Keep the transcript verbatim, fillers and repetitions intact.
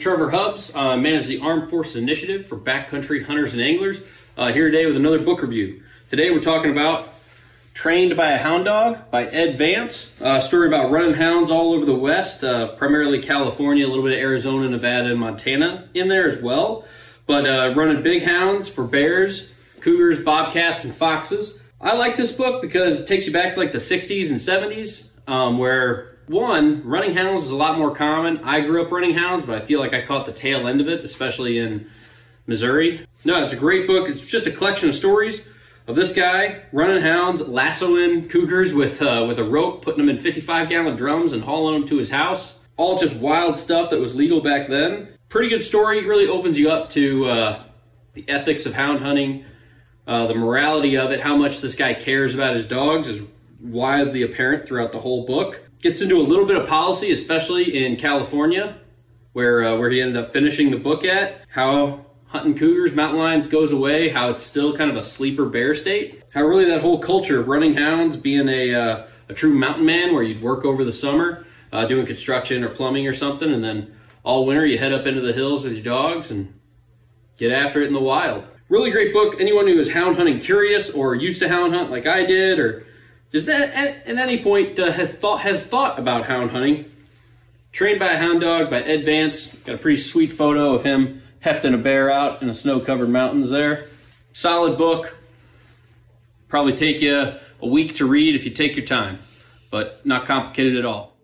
Trevor Hubbs. I uh, manage the Armed Forces Initiative for Backcountry Hunters and Anglers, uh, here today with another book review. Today we're talking about Trained by a Hound Dog by Ed Vance, a story about running hounds all over the West, uh, primarily California, a little bit of Arizona, Nevada, and Montana in there as well, but uh, running big hounds for bears, cougars, bobcats, and foxes. I like this book because it takes you back to like the sixties and seventies, um, where one, running hounds is a lot more common. I grew up running hounds, but I feel like I caught the tail end of it, especially in Missouri. No, it's a great book. It's just a collection of stories of this guy running hounds, lassoing cougars with uh, with a rope, putting them in fifty-five gallon drums and hauling them to his house. All just wild stuff that was legal back then. Pretty good story. It really opens you up to uh, the ethics of hound hunting, uh, the morality of it, how much this guy cares about his dogs is widely apparent throughout the whole book. Gets into a little bit of policy, especially in California, where uh, where he ended up finishing the book at. How hunting cougars, mountain lions goes away, how it's still kind of a sleeper bear state. How really that whole culture of running hounds, being a, uh, a true mountain man where you'd work over the summer, uh, doing construction or plumbing or something, and then all winter you head up into the hills with your dogs and get after it in the wild. Really great book. Anyone who is hound hunting curious or used to hound hunt like I did, or just at, at, at any point uh, has, thought, has thought about hound hunting. Trained by a Hound Dog by Ed Vance. Got a pretty sweet photo of him hefting a bear out in the snow-covered mountains there. Solid book. Probably take you a week to read if you take your time, but not complicated at all.